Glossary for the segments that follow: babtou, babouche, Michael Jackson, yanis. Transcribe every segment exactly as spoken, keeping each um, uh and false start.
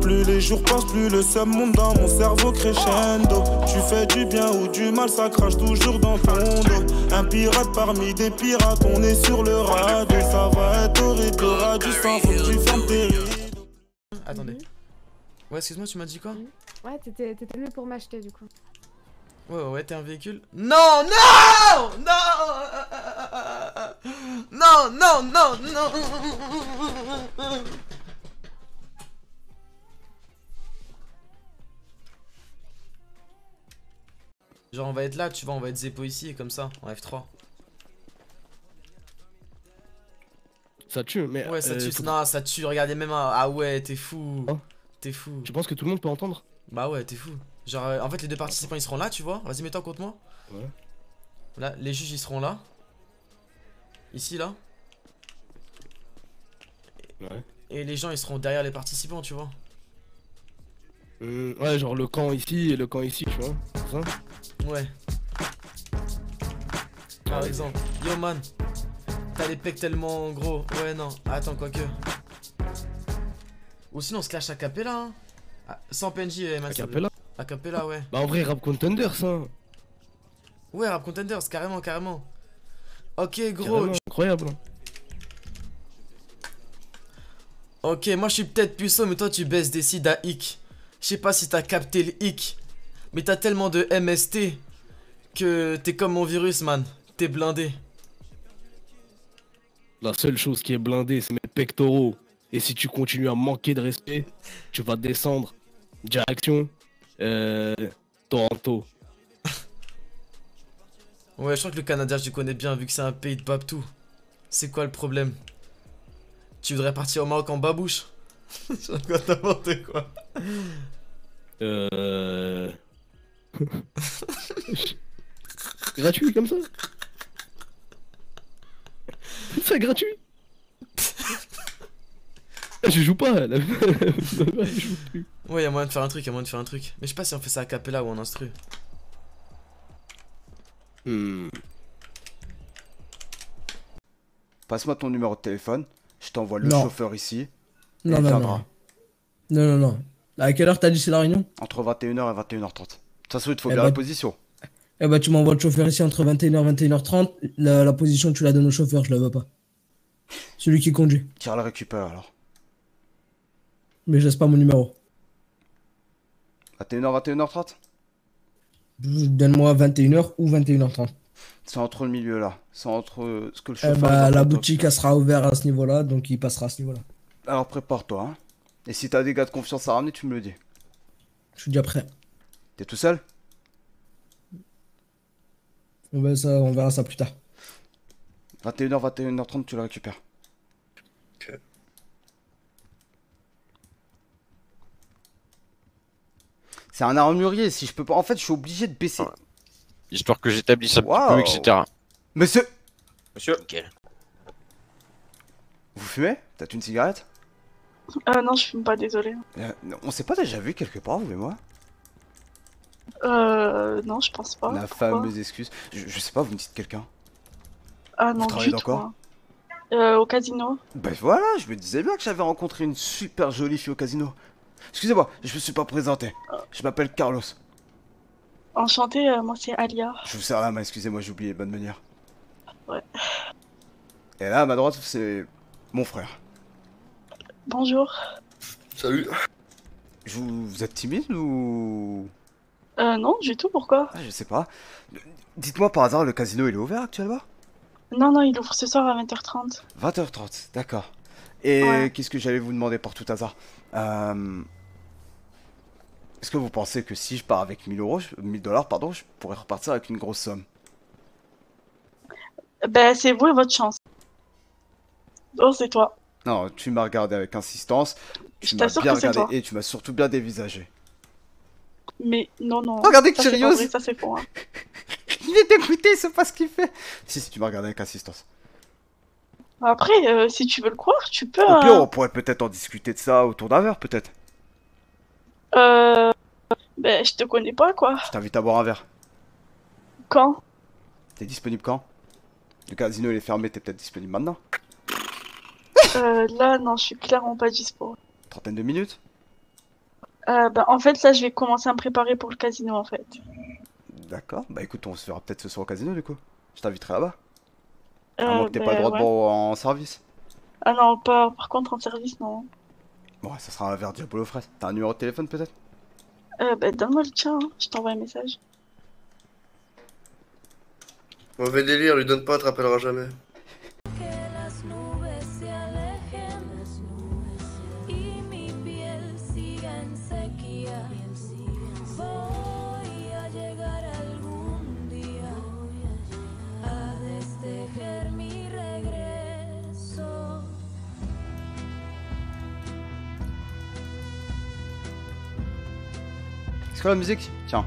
Plus les jours passent, plus le seum monte dans mon cerveau crescendo. Tu fais du bien ou du mal, ça crache toujours dans ton dos. Un pirate parmi des pirates, on est sur le radeau. Ça va être horrible, t'auras du sang, faut que tu fermes tes rideaux. Attendez. Ouais, excuse-moi, tu m'as dit quoi? Ouais, t'étais venu pour m'acheter du coup. Ouais, ouais, ouais, t'es un véhicule. Non, non, non, non, non, non, non. Genre on va être là, tu vois, on va être Zeppo ici et comme ça, en F trois. Ça tue, mais... Ouais, ça euh, tue, faut... non, ça tue, regardez même, un... ah ouais, t'es fou, hein? T'es fou. Tu penses que tout le monde peut entendre? Bah ouais, t'es fou. Genre, euh, en fait, les deux participants, ils seront là, tu vois, vas-y, mets-toi contre moi. Ouais. Là, les juges, ils seront là. Ici, là. Ouais. Et les gens, ils seront derrière les participants, tu vois. Euh, ouais, genre le camp ici et le camp ici, tu vois, c'est ça? Ouais. Par exemple, yo man, t'as les pecs tellement gros. Ouais, non, attends, quoique. Ou sinon, on se clash à Capella, hein. Ah, sans P N J, eh, man. A Capella? A Capella, ouais. Bah, en vrai, Rap Contender, ça. Ouais, Rap Contender, carrément, carrément. Ok, gros. Carrément, incroyable. Ok, moi je suis peut-être puceau, mais toi tu baisses des seeds à hic. Je sais pas si t'as capté le hic. Mais t'as tellement de M S T que t'es comme mon virus, man. T'es blindé. La seule chose qui est blindée, c'est mes pectoraux. Et si tu continues à manquer de respect, tu vas descendre. Direction euh, Toronto. Ouais, je crois que le Canada, je le connais bien vu que c'est un pays de Babtou. C'est quoi le problème? Tu voudrais partir au Maroc en babouche? Je raconte n'importe quoi. Euh... gratuit comme ça? C'est gratuit? Je joue pas, la... je joue plus. Ouais, y'a moyen de faire un truc, y'a moyen de faire un truc. Mais je sais pas si on fait ça à Capella ou en instru. Hmm. Passe-moi ton numéro de téléphone, je t'envoie le non. chauffeur ici. Non, non, non. Non, non, non. À quelle heure t'as dit c'est la réunion? Entre vingt et une heures et vingt et une heures trente. Ça se fait, il faut bien la position. Eh bah, tu m'envoies le chauffeur ici entre vingt et une heures et vingt et une heures trente. La, la position, tu la donnes au chauffeur, je la veux pas. Celui qui conduit. Tire la récupère alors. Mais je laisse pas mon numéro. vingt et une heures, vingt et une heures trente? Donne-moi vingt et une heures ou vingt et une heures trente. C'est entre le milieu là. C'est entre ce que le chauffeur. Eh bah, la boutique, elle sera ouverte à ce niveau-là, donc il passera à ce niveau-là. Alors prépare-toi, hein. Et si t'as des gars de confiance à ramener, tu me le dis. Je suis déjà prêt. T'es tout seul? On verra ça, on verra ça plus tard. vingt et une heures, vingt et une heures trente, tu le récupères. Ok. C'est un armurier, si je peux pas... En fait, je suis obligé de baisser. Voilà. Histoire que j'établisse un wow. petit peu, et cetera. Monsieur... Monsieur. Nickel. Vous fumez? T'as une cigarette? Ah euh, non, je fume pas, désolé. Euh, on s'est pas déjà vu quelque part, vous et moi? Euh... Non, je pense pas. La Pourquoi fameuse excuse. Je, je sais pas, vous me dites quelqu'un? Ah non, je suis encore euh, au casino. Ben voilà, je me disais bien que j'avais rencontré une super jolie fille au casino. Excusez-moi, je me suis pas présenté. Je m'appelle Carlos. Enchanté, euh, moi c'est Alia. Je vous sers la main, excusez-moi, j'ai oublié, bonne manière. Ouais. Et là, à ma droite, c'est mon frère. Bonjour. Salut. Je vous, vous êtes timide ou... Euh non, du tout, pourquoi? Ah, je sais pas. Dites-moi par hasard, le casino il est ouvert actuellement? Non, non, il ouvre ce soir à vingt heures trente. vingt heures trente, d'accord. Et ouais. Qu'est-ce que j'allais vous demander par tout hasard? euh... Est-ce que vous pensez que si je pars avec mille euros, mille dollars, pardon, je pourrais repartir avec une grosse somme? Ben c'est vous et votre chance. Oh, c'est toi. Non, tu m'as regardé avec insistance, tu m'as bien regardé et tu m'as surtout bien dévisagé. Mais non, non. Regardez que sérieux. Ça c'est faux, hein. Il est dégoûté, il sait pas ce qu'il fait. Si, si, tu m'as regardé avec insistance. Après, euh, si tu veux le croire, tu peux... Au pire, on pourrait peut-être en discuter de ça autour d'un verre, peut-être. Euh... Ben, je te connais pas, quoi. Je t'invite à boire un verre. Quand? T'es disponible quand? Le casino, il est fermé, t'es peut-être disponible maintenant. Euh, là, non, je suis clairement pas dispo. trentaine de minutes. Euh, bah, en fait, là, je vais commencer à me préparer pour le casino, en fait. D'accord. Bah écoute, on se verra peut-être ce soir au casino, du coup. Je t'inviterai là-bas. Euh, À moins que t'aies bah, pas le droit ouais. de boire en service. Ah non, pas. Par contre, en service, non. Bon, ça sera un verre de Diabolo fraise. T'as un numéro de téléphone, peut-être? Euh, bah donne-moi le tien, hein. Je t'envoie un message. Mauvais délire, lui donne pas, elle te rappellera jamais. Est-ce que la musique? Tiens.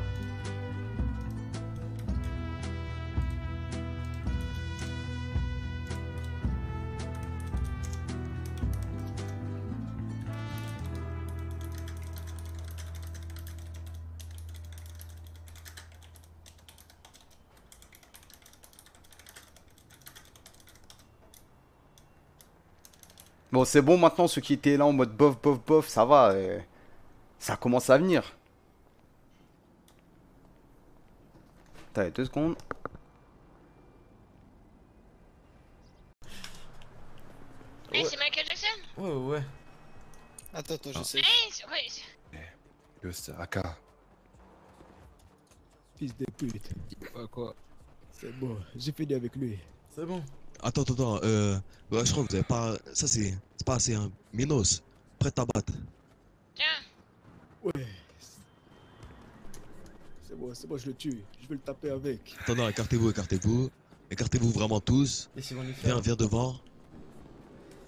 Bon, c'est bon maintenant, ceux qui étaient là en mode bof, bof, bof, ça va. euh, Ça commence à venir. Allez, deux secondes. Hey, ouais. C'est Michael Jackson? Ouais, ouais. Attends, attends, je ah. sais. Hey, ouais. Yo, c'est A K. Fils de pute. Dis pas quoi. C'est bon, j'ai fini avec lui. C'est bon. Attends, attends, attends. Euh, ouais, je crois que vous avez pas. Ça, c'est pas assez. Hein. Minos, prêt à battre. Tiens. Ouais. C'est moi, c'est moi, je le tue, je vais le taper avec. Attends, non, écartez-vous, écartez-vous. Écartez-vous vraiment tous. Viens, viens devant.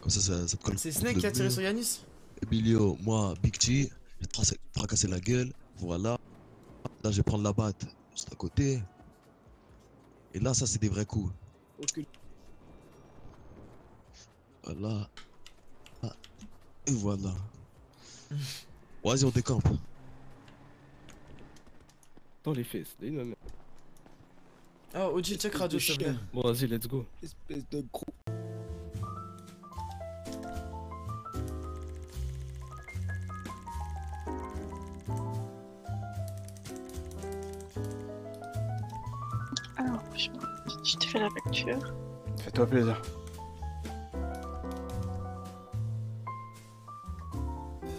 Comme ça, ça, ça te colle. C'est Snake qui a tiré sur Yanis. Emilio, moi, Big G, je vais fracasser la gueule. Voilà. Là, je vais prendre la batte juste à côté. Et là, ça, c'est des vrais coups. Okay. Voilà. Ah. Et voilà. Vas-y, on décampe. Dans les fesses, les noms. Ah, O G, check radio, s'il te plaît. Bon, vas-y, let's go. Espèce de gros. Alors, je, je te fais la facture. Fais-toi plaisir.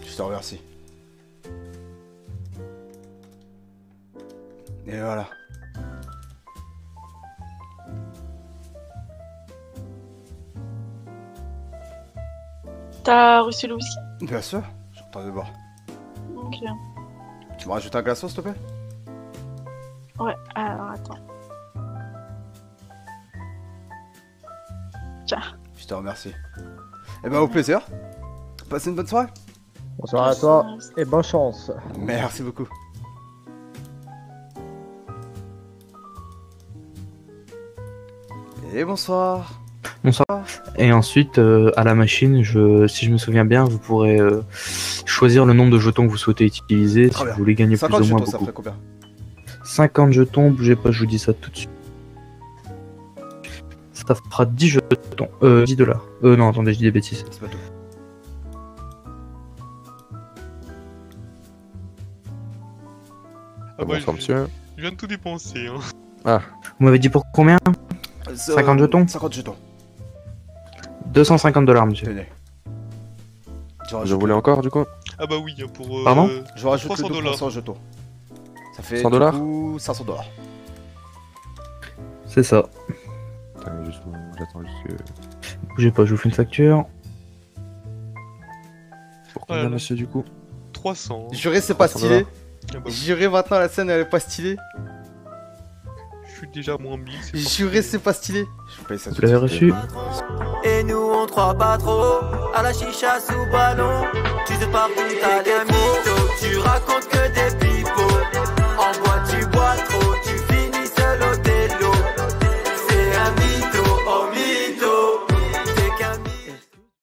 Je te remercie. Et voilà. T'as reçu le whisky? Bien sûr, j'entends de boire. Ok. Tu me rajoutes un glaçon, s'il te plaît? Ouais, alors attends. Tiens. Je te remercie. Eh ben, au plaisir. Passez une bonne soirée. Bonsoir à toi et bonne chance. Merci beaucoup. Et bonsoir. Bonsoir. Et ensuite, euh, à la machine, je, si je me souviens bien, vous pourrez euh, choisir le nombre de jetons que vous souhaitez utiliser. Très si bien. Vous voulez gagner plus ou moins jetons, beaucoup. Ça ferait combien? cinquante jetons, bougez pas, je vous dis ça tout de suite. Ça fera dix jetons. Euh, dix dollars. Euh, non, attendez, je dis des bêtises. C'est pas tout. Ah, ah bah, bonsoir, je, monsieur. Je viens de tout dépenser. Hein. Ah. Vous m'avez dit pour combien? cinquante jetons? cinquante jetons. deux cent cinquante dollars, monsieur. Je voulais encore, du coup? Ah bah oui, pour... Euh, Pardon? Je rajoute trois cents jetons. Ça fait cent dollars? cinq cents dollars. C'est ça. Attends, juste... J'attends juste que... Bougez pas, je vous fais une facture. Pour combien, voilà, monsieur, du coup? trois cents. Juré, c'est pas stylé. Ah bah oui. Juré, maintenant, la scène, elle est pas stylée. Déjà moins mille, c'est juré, c'est pas stylé. Je paye ça. Vous l'avez reçu. Et nous on croit pas trop à la chicha sous ballon. Tu te parles, t'as des mots, tu racontes que des pipeaux.